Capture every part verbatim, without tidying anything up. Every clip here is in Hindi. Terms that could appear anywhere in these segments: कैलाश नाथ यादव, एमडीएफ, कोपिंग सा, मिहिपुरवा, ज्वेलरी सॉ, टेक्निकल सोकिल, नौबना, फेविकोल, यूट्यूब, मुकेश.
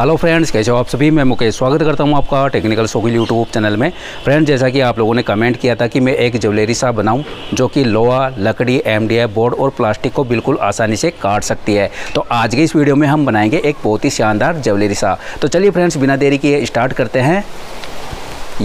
हेलो फ्रेंड्स, कैसे हो आप सभी। मैं मुकेश स्वागत करता हूं आपका टेक्निकल सोकिल यूट्यूब चैनल में। फ्रेंड्स, जैसा कि आप लोगों ने कमेंट किया था कि मैं एक ज्वेलरी सॉ बनाऊं जो कि लोहा, लकड़ी, एमडीएफ बोर्ड और प्लास्टिक को बिल्कुल आसानी से काट सकती है, तो आज के इस वीडियो में हम बनाएंगे एक बहुत ही शानदार ज्वेलरी सॉ। तो चलिए फ्रेंड्स, बिना देरी किए स्टार्ट करते हैं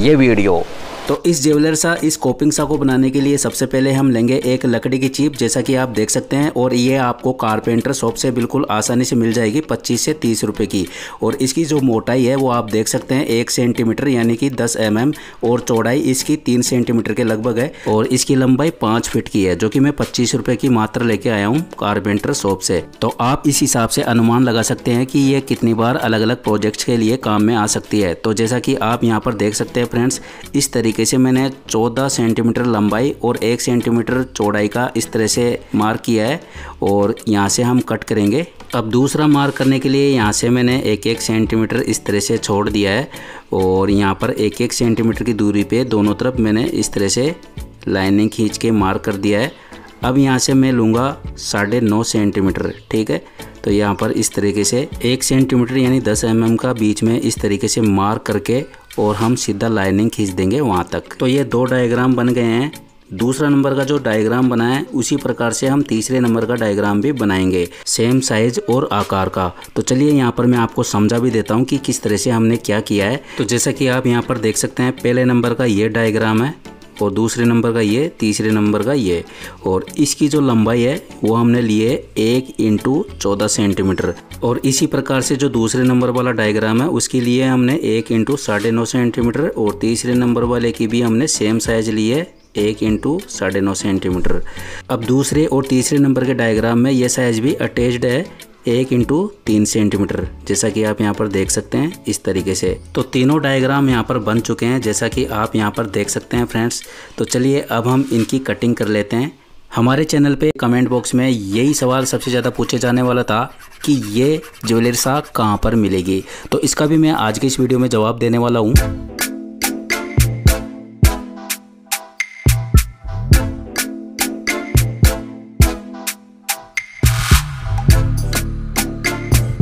ये वीडियो। तो इस ज्वेलरी सॉ, इस कोपिंग सा को बनाने के लिए सबसे पहले हम लेंगे एक लकड़ी की चीप, जैसा कि आप देख सकते हैं, और ये आपको कारपेंटर शॉप से बिल्कुल आसानी से मिल जाएगी पच्चीस से तीस रुपए की। और इसकी जो मोटाई है वो आप देख सकते हैं एक सेंटीमीटर यानी कि दस एम एम, और चौड़ाई इसकी तीन सेंटीमीटर के लगभग है, और इसकी लंबाई पाँच फीट की है, जो कि मैं पच्चीस रुपये की मात्रा लेके आया हूँ कारपेंटर शॉप से। तो आप इस हिसाब से अनुमान लगा सकते हैं कि ये कितनी बार अलग अलग प्रोजेक्ट्स के लिए काम में आ सकती है। तो जैसा कि आप यहाँ पर देख सकते हैं फ्रेंड्स, इस तरीके कैसे मैंने चौदह सेंटीमीटर लंबाई और एक सेंटीमीटर चौड़ाई का इस तरह से मार्क किया है, और यहाँ से हम कट करेंगे। अब दूसरा मार्क करने के लिए यहाँ से मैंने एक एक सेंटीमीटर इस तरह से छोड़ दिया है, और यहाँ पर एक एक सेंटीमीटर की दूरी पे दोनों तरफ मैंने इस तरह से लाइनिंग खींच के मार्क कर दिया है। अब यहाँ से मैं लूँगा साढ़े नौ सेंटीमीटर, ठीक है। तो यहाँ पर इस तरीके से एक सेंटीमीटर यानी दस एम एम का बीच में इस तरीके से मार्क करके और हम सीधा लाइनिंग खींच देंगे वहाँ तक। तो ये दो डायग्राम बन गए हैं। दूसरा नंबर का जो डायग्राम बनाया है उसी प्रकार से हम तीसरे नंबर का डायग्राम भी बनाएंगे, सेम साइज और आकार का। तो चलिए यहाँ पर मैं आपको समझा भी देता हूँ कि किस तरह से हमने क्या किया है। तो जैसा कि आप यहाँ पर देख सकते हैं, पहले नंबर का ये डायग्राम है, और दूसरे नंबर का ये, तीसरे नंबर का ये, और इसकी जो लंबाई है वो हमने लिए एक इंटू चौदह सेंटीमीटर। और इसी प्रकार से जो दूसरे नंबर वाला डायग्राम है उसके लिए हमने एक इंटू साढ़े नौ सेंटीमीटर, और तीसरे नंबर वाले की भी हमने सेम साइज ली है एक इंटू साढ़े नौ सेंटीमीटर। अब दूसरे और तीसरे नंबर के डायग्राम में ये साइज भी अटैच्ड है एक इंटू तीन सेंटीमीटर, जैसा कि आप यहाँ पर देख सकते हैं इस तरीके से। तो तीनों डायग्राम यहाँ पर बन चुके हैं, जैसा कि आप यहाँ पर देख सकते हैं फ्रेंड्स। तो चलिए अब हम इनकी कटिंग कर लेते हैं। हमारे चैनल पे कमेंट बॉक्स में यही सवाल सबसे ज़्यादा पूछे जाने वाला था कि ये ज्वेलरी सॉ कहाँ पर मिलेगी, तो इसका भी मैं आज के इस वीडियो में जवाब देने वाला हूँ।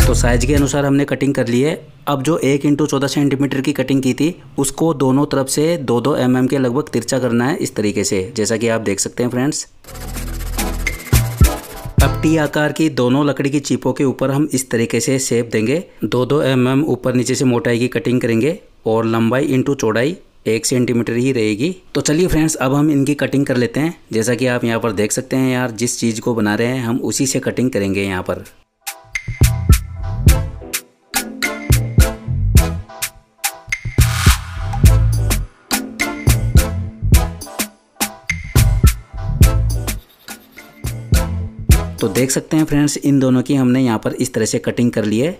तो साइज के अनुसार हमने कटिंग कर ली है। अब जो एक इंटू चौदह सेंटीमीटर की कटिंग की थी उसको दोनों तरफ से दो दो एम एम के लगभग तिरछा करना है इस तरीके से, जैसा कि आप देख सकते हैं फ्रेंड्स। अब टी आकार की दोनों लकड़ी की चीपों के ऊपर हम इस तरीके से शेप देंगे, दो दो एम एम ऊपर नीचे से मोटाई की कटिंग करेंगे, और लंबाई इंटू चौड़ाई एक सेंटीमीटर ही रहेगी। तो चलिए फ्रेंड्स, अब हम इनकी कटिंग कर लेते हैं। जैसा कि आप यहाँ पर देख सकते हैं यार, जिस चीज़ को बना रहे हैं हम उसी से कटिंग करेंगे यहाँ पर। तो देख सकते हैं फ्रेंड्स, इन दोनों की हमने यहाँ पर इस तरह से कटिंग कर ली है,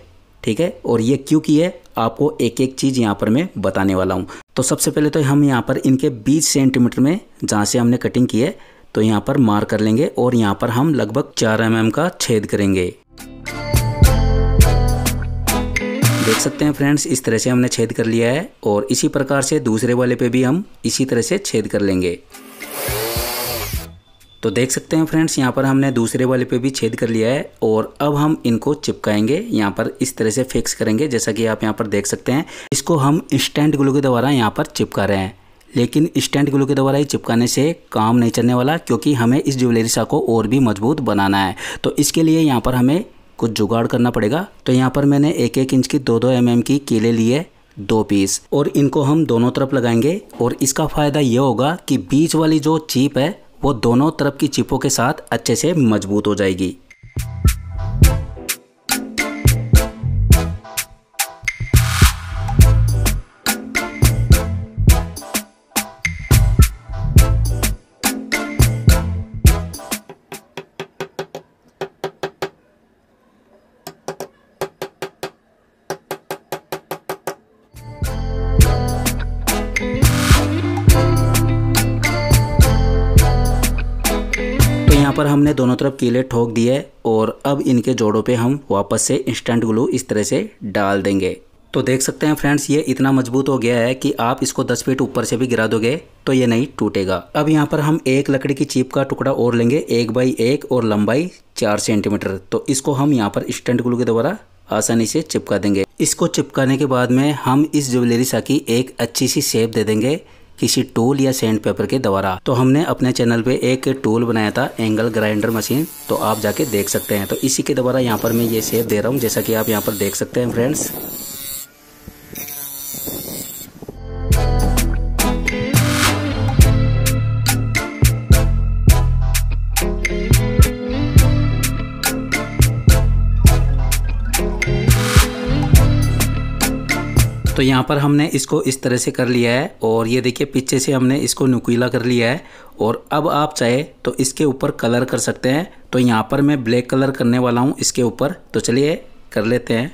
ठीक है। और ये क्यों की है आपको एक एक चीज़ यहाँ पर मैं बताने वाला हूँ। तो सबसे पहले तो हम यहाँ पर इनके बीस सेंटीमीटर में जहाँ से हमने कटिंग की है तो यहाँ पर मार्क कर लेंगे, और यहाँ पर हम लगभग चार एम एम का छेद करेंगे। देख सकते हैं फ्रेंड्स, इस तरह से हमने छेद कर लिया है, और इसी प्रकार से दूसरे वाले पे भी हम इसी तरह से छेद कर लेंगे। तो देख सकते हैं फ्रेंड्स, यहाँ पर हमने दूसरे वाले पे भी छेद कर लिया है, और अब हम इनको चिपकाएंगे यहाँ पर इस तरह से फिक्स करेंगे, जैसा कि आप यहाँ पर देख सकते हैं। इसको हम स्टैंड ग्लू के द्वारा यहाँ पर चिपका रहे हैं, लेकिन स्टैंड ग्लू के द्वारा ही चिपकाने से काम नहीं चलने वाला, क्योंकि हमें इस ज्वेलरी सॉ को और भी मजबूत बनाना है। तो इसके लिए यहाँ पर हमें कुछ जुगाड़ करना पड़ेगा। तो यहाँ पर मैंने एक एक इंच की दो दो एम एम की कीलें ली है, दो पीस, और इनको हम दोनों तरफ लगाएंगे। और इसका फ़ायदा ये होगा कि बीच वाली जो चीप है वो दोनों तरफ की चिपों के साथ अच्छे से मजबूत हो जाएगी। पर हमने दोनों तरफ कीले ठोक दिए, और अब इनके जोड़ों पे हम वापस से इंस्टेंट ग्लू इस तरह से डाल देंगे। तो देख सकते हैं फ्रेंड्स, ये इतना मजबूत हो गया है कि आप इसको दस फीट ऊपर से भी गिरा दोगे तो ये नहीं टूटेगा। अब यहाँ पर हम एक लकड़ी की चीप का टुकड़ा और लेंगे, एक बाई एक, और लंबाई चार सेंटीमीटर। तो इसको हम यहाँ पर स्टैंड ग्लू के द्वारा आसानी से चिपका देंगे। इसको चिपकाने के बाद में हम इस ज्वेलरी सॉ की एक अच्छी सी शेप दे देंगे किसी टूल या सैंड पेपर के द्वारा। तो हमने अपने चैनल पे एक टूल बनाया था एंगल ग्राइंडर मशीन, तो आप जाके देख सकते हैं। तो इसी के द्वारा यहाँ पर मैं ये शेप दे रहा हूँ, जैसा कि आप यहाँ पर देख सकते हैं फ्रेंड्स। तो यहाँ पर हमने इसको इस तरह से कर लिया है और ये देखिए पीछे से हमने इसको नुकीला कर लिया है। और अब आप चाहे तो इसके ऊपर कलर कर सकते हैं। तो यहाँ पर मैं ब्लैक कलर करने वाला हूँ इसके ऊपर, तो चलिए कर लेते हैं।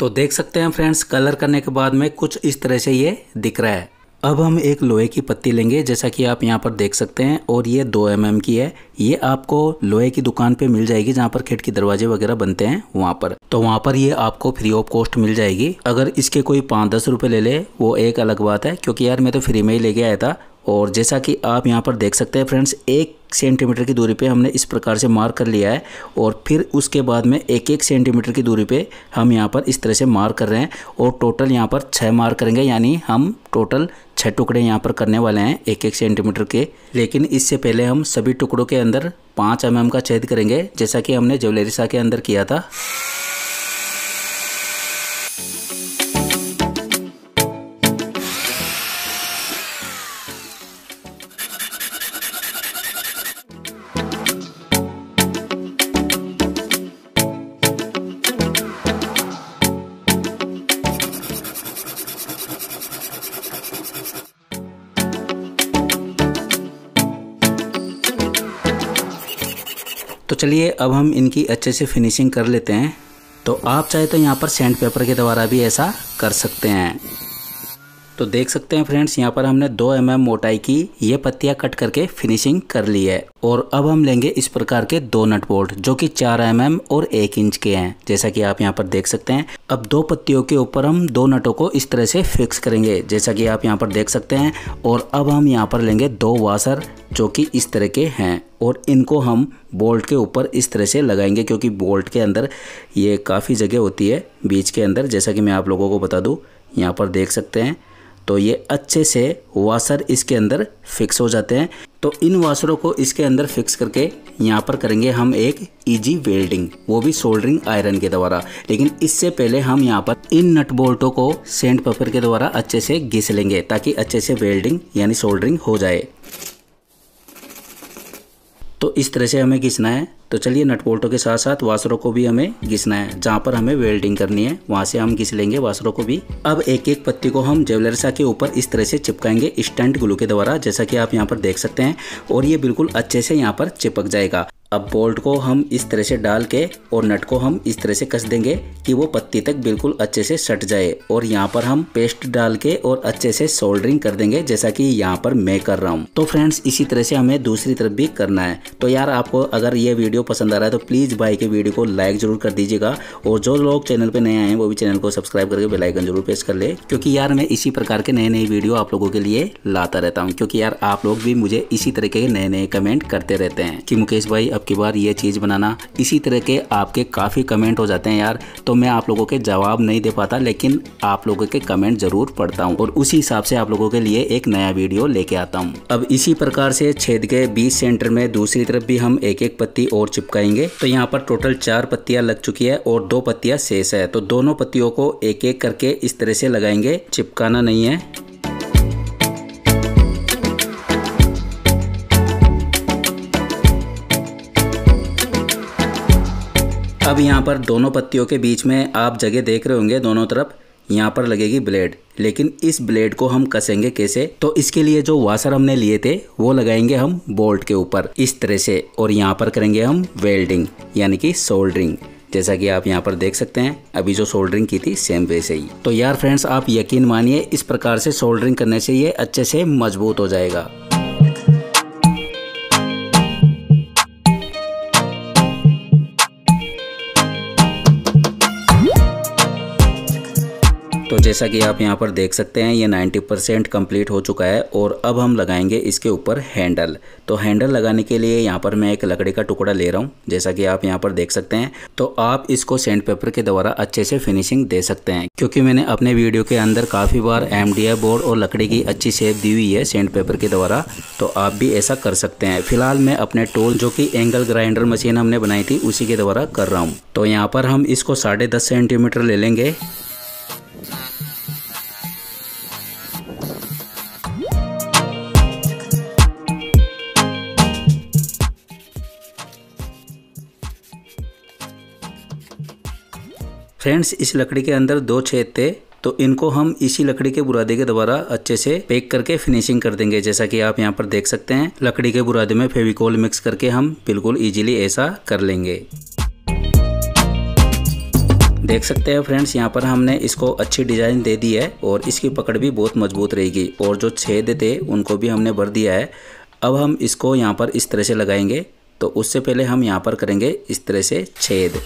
तो देख सकते हैं फ्रेंड्स, कलर करने के बाद में कुछ इस तरह से ये दिख रहा है। अब हम एक लोहे की पत्ती लेंगे, जैसा कि आप यहाँ पर देख सकते हैं, और ये दो एम एम की है। ये आपको लोहे की दुकान पे मिल जाएगी, जहाँ पर खिड़की दरवाजे वगैरह बनते हैं वहाँ पर। तो वहाँ पर ये आपको फ्री ऑफ कॉस्ट मिल जाएगी। अगर इसके कोई पाँच दस रुपये ले ले वो एक अलग बात है, क्योंकि यार मैं तो फ्री में ही लेके आया था। और जैसा कि आप यहाँ पर देख सकते हैं फ्रेंड्स, एक सेंटीमीटर की दूरी पे हमने इस प्रकार से मार्क कर लिया है। और फिर उसके बाद में एक एक सेंटीमीटर की दूरी पे हम यहाँ पर इस तरह से मार्क कर रहे हैं। और टोटल यहाँ पर छः मार्क करेंगे, यानी हम टोटल छः टुकड़े यहाँ पर करने वाले हैं एक एक सेंटीमीटर के। लेकिन इससे पहले हम सभी टुकड़ों के अंदर पाँच एम एम का छेद करेंगे, जैसा कि हमने ज्वेलरी सॉ के अंदर किया था। तो चलिए अब हम इनकी अच्छे से फिनिशिंग कर लेते हैं। तो आप चाहे तो यहाँ पर सैंड पेपर के द्वारा भी ऐसा कर सकते हैं। तो देख सकते हैं फ्रेंड्स, यहाँ पर हमने दो एम एम मोटाई की ये पत्तियाँ कट करके फिनिशिंग कर ली है। और अब हम लेंगे इस प्रकार के दो नट बोल्ट, जो कि चार एम एम और एक इंच के हैं, जैसा कि आप यहाँ पर देख सकते हैं। अब दो पत्तियों के ऊपर हम दो नटों को इस तरह से फिक्स करेंगे, जैसा कि आप यहाँ पर देख सकते हैं। और अब हम यहाँ पर लेंगे दो वासर, जो कि इस तरह के हैं, और इनको हम बोल्ट के ऊपर इस तरह से लगाएंगे, क्योंकि बोल्ट के अंदर ये काफ़ी जगह होती है बीच के अंदर, जैसा कि मैं आप लोगों को बता दूँ। यहाँ पर देख सकते हैं, तो ये अच्छे से वासर इसके अंदर फिक्स हो जाते हैं। तो इन वासरों को इसके अंदर फिक्स करके यहाँ पर करेंगे हम एक इजी वेल्डिंग, वो भी सोल्डरिंग आयरन के द्वारा। लेकिन इससे पहले हम यहाँ पर इन नट बोल्टों को सैंड पेपर के द्वारा अच्छे से घिस लेंगे, ताकि अच्छे से वेल्डिंग यानी सोल्डरिंग हो जाए। तो इस तरह से हमें घिसना है। तो चलिए नट बोल्टों के साथ साथ वासरों को भी हमें घिसना है, जहाँ पर हमें वेल्डिंग करनी है वहाँ से हम घिस लेंगे वासरों को भी। अब एक एक पत्ती को हम ज्वेलरी सॉ के ऊपर इस तरह से चिपकाएंगे स्टंट ग्लू के द्वारा, जैसा कि आप यहाँ पर देख सकते हैं। और ये बिल्कुल अच्छे से यहाँ पर चिपक जाएगा। अब बोल्ट को हम इस तरह से डाल के और नट को हम इस तरह से कस देंगे कि वो पत्ती तक बिल्कुल अच्छे से सट जाए। और यहाँ पर हम पेस्ट डाल के और अच्छे से सोल्डरिंग कर देंगे, जैसा कि यहाँ पर मैं कर रहा हूँ। तो फ्रेंड्स इसी तरह से हमें दूसरी तरफ भी करना है। तो यार आपको अगर ये वीडियो पसंद आ रहा है तो प्लीज़ भाई के वीडियो को लाइक जरूर कर दीजिएगा। और जो लोग चैनल पर नए आए हैं वो भी चैनल को सब्सक्राइब करके बेल आइकन जरूर प्रेस कर ले, क्योंकि यार मैं इसी प्रकार के नए नए वीडियो आप लोगों के लिए लाता रहता हूँ। क्योंकि यार आप लोग भी मुझे इसी तरह के नए नए कमेंट करते रहते हैं कि मुकेश भाई की बार ये चीज़ बनाना, इसी तरह के आपके काफ़ी कमेंट हो जाते हैं यार। तो मैं आप लोगों के जवाब नहीं दे पाता, लेकिन आप लोगों के कमेंट ज़रूर पढ़ता हूँ और उसी हिसाब से आप लोगों के लिए एक नया वीडियो लेके आता हूँ। अब इसी प्रकार से छेद के बीच सेंटर में दूसरी तरफ भी हम एक एक पत्ती और चिपकाएंगे। तो यहाँ पर टोटल चार पत्तियाँ लग चुकी है और दो पत्तियाँ शेष है। तो दोनों पत्तियों को एक एक करके इस तरह से लगाएंगे, चिपकाना नहीं है। अब यहाँ पर दोनों पत्तियों के बीच में आप जगह देख रहे होंगे, दोनों तरफ यहाँ पर लगेगी ब्लेड। लेकिन इस ब्लेड को हम कसेंगे कैसे, तो इसके लिए जो वासर हमने लिए थे वो लगाएंगे हम बोल्ट के ऊपर इस तरह से। और यहाँ पर करेंगे हम वेल्डिंग यानी कि सोल्डरिंग, जैसा कि आप यहाँ पर देख सकते हैं। अभी जो सोल्डरिंग की थी सेम वैसे ही। तो यार फ्रेंड्स आप यकीन मानिए, इस प्रकार से सोल्डरिंग करने से ये अच्छे से मजबूत हो जाएगा। तो जैसा कि आप यहाँ पर देख सकते हैं ये नब्बे परसेंट कंप्लीट हो चुका है और अब हम लगाएंगे इसके ऊपर हैंडल। तो हैंडल लगाने के लिए यहाँ पर मैं एक लकड़ी का टुकड़ा ले रहा हूँ जैसा कि आप यहाँ पर देख सकते हैं। तो आप इसको सैंड पेपर के द्वारा अच्छे से फिनिशिंग दे सकते हैं, क्योंकि मैंने अपने वीडियो के अंदर काफ़ी बार एमडीएफ बोर्ड और लकड़ी की अच्छी शेप दी हुई है सैंड पेपर के द्वारा, तो आप भी ऐसा कर सकते हैं। फिलहाल मैं अपने टूल जो कि एंगल ग्राइंडर मशीन हमने बनाई थी उसी के द्वारा कर रहा हूँ। तो यहाँ पर हम इसको साढ़े दस सेंटीमीटर ले लेंगे। फ्रेंड्स, इस लकड़ी के अंदर दो छेद थे तो इनको हम इसी लकड़ी के बुरादे के द्वारा अच्छे से पैक करके फिनिशिंग कर देंगे। जैसा कि आप यहाँ पर देख सकते हैं लकड़ी के बुरादे में फेविकोल मिक्स करके हम बिल्कुल इजीली ऐसा कर लेंगे। देख सकते हैं फ्रेंड्स, यहाँ पर हमने इसको अच्छी डिज़ाइन दे दी है और इसकी पकड़ भी बहुत मजबूत रहेगी और जो छेद थे उनको भी हमने भर दिया है। अब हम इसको यहाँ पर इस तरह से लगाएंगे, तो उससे पहले हम यहाँ पर करेंगे इस तरह से छेद।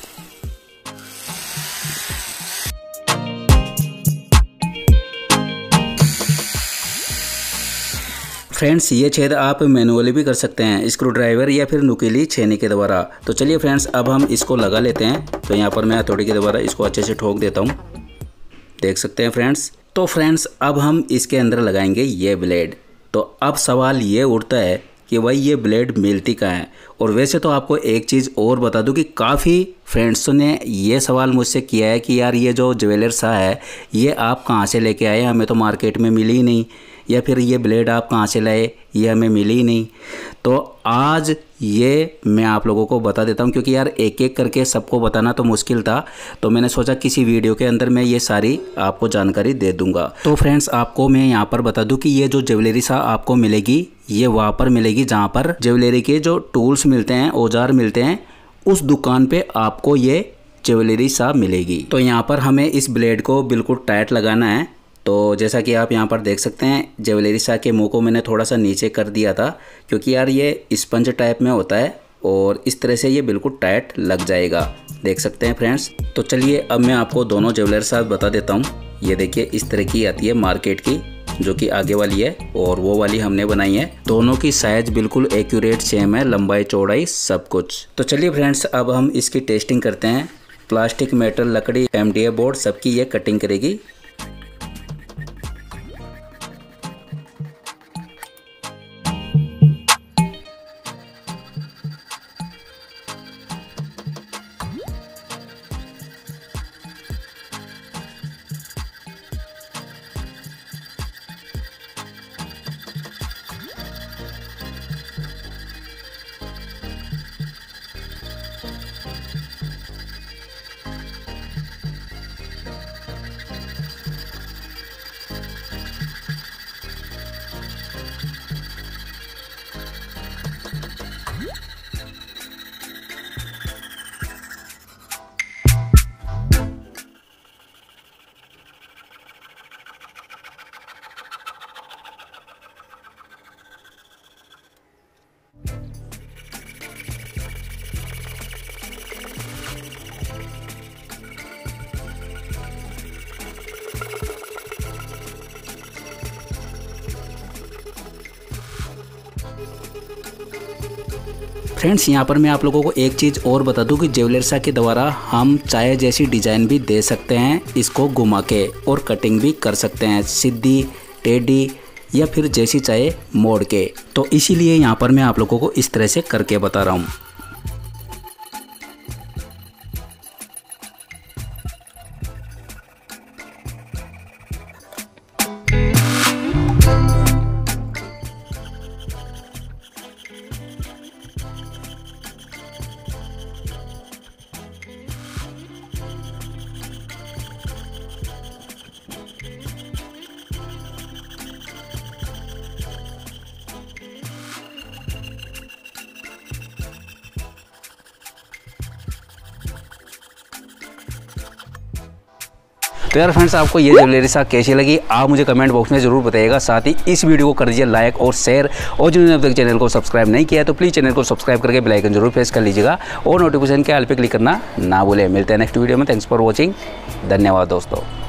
फ्रेंड्स, ये छेद आप मैनुअली भी कर सकते हैं स्क्रू ड्राइवर या फिर नुकीली छेनी के द्वारा। तो चलिए फ्रेंड्स, अब हम इसको लगा लेते हैं। तो यहाँ पर मैं हथौड़ी के द्वारा इसको अच्छे से ठोक देता हूँ। देख सकते हैं फ्रेंड्स। तो फ्रेंड्स, अब हम इसके अंदर लगाएंगे ये ब्लेड। तो अब सवाल ये उठता है कि भाई ये ब्लेड मिलती कहाँ है। और वैसे तो आपको एक चीज़ और बता दूं कि काफ़ी फ्रेंड्स ने ये सवाल मुझसे किया है कि यार ये जो ज्वेलरी सॉ है ये आप कहाँ से लेके आए, हमें तो मार्केट में मिली ही नहीं, या फिर ये ब्लेड आप कहाँ से लाए ये हमें मिली ही नहीं। तो आज ये मैं आप लोगों को बता देता हूँ, क्योंकि यार एक एक करके सबको बताना तो मुश्किल था। तो मैंने सोचा किसी वीडियो के अंदर मैं ये सारी आपको जानकारी दे दूँगा। तो फ्रेंड्स, आपको मैं यहाँ पर बता दूँ कि ये जो ज्वेलरी सॉ आपको मिलेगी ये वहाँ पर मिलेगी जहाँ पर ज्वेलरी के जो टूल्स मिलते हैं, औजार मिलते हैं, उस दुकान पे आपको ये ज्वेलरी सॉ मिलेगी। तो यहाँ पर हमें इस ब्लेड को बिल्कुल टाइट लगाना है। तो जैसा कि आप यहाँ पर देख सकते हैं ज्वेलरी सॉ के मुँह को मैंने थोड़ा सा नीचे कर दिया था, क्योंकि यार ये स्पंज टाइप में होता है और इस तरह से ये बिल्कुल टाइट लग जाएगा। देख सकते हैं फ्रेंड्स। तो चलिए अब मैं आपको दोनों ज्वेलरी सॉ बता देता हूँ। ये देखिए इस तरह की आती है मार्केट की, जो कि आगे वाली है, और वो वाली हमने बनाई है। दोनों की साइज बिल्कुल एक्यूरेट सेम है, लंबाई चौड़ाई सब कुछ। तो चलिए फ्रेंड्स, अब हम इसकी टेस्टिंग करते हैं। प्लास्टिक, मेटल, लकड़ी, एमडीएफ बोर्ड, सबकी ये कटिंग करेगी। फ्रेंड्स, यहाँ पर मैं आप लोगों को एक चीज़ और बता दूं कि ज्वेलरी सॉ के द्वारा हम चाहे जैसी डिज़ाइन भी दे सकते हैं, इसको घुमा के, और कटिंग भी कर सकते हैं सीधी, टेढ़ी, या फिर जैसी चाहे मोड़ के। तो इसीलिए यहाँ पर मैं आप लोगों को इस तरह से करके बता रहा हूँ। तो यार फ्रेंड्स, आपको ये ज्वेलरी सॉ कैसी लगी आप मुझे कमेंट बॉक्स में जरूर बताइएगा। साथ ही इस वीडियो को कर दीजिए लाइक और शेयर, और जिन्होंने अब तक चैनल को सब्सक्राइब नहीं किया है तो प्लीज़ चैनल को सब्सक्राइब करके बेल आइकन जरूर प्रेस कर लीजिएगा और नोटिफिकेशन के ऑल पे क्लिक करना ना भूलें। मिलते हैं नेक्स्ट वीडियो में। Thanks for watching. धन्यवाद दोस्तों।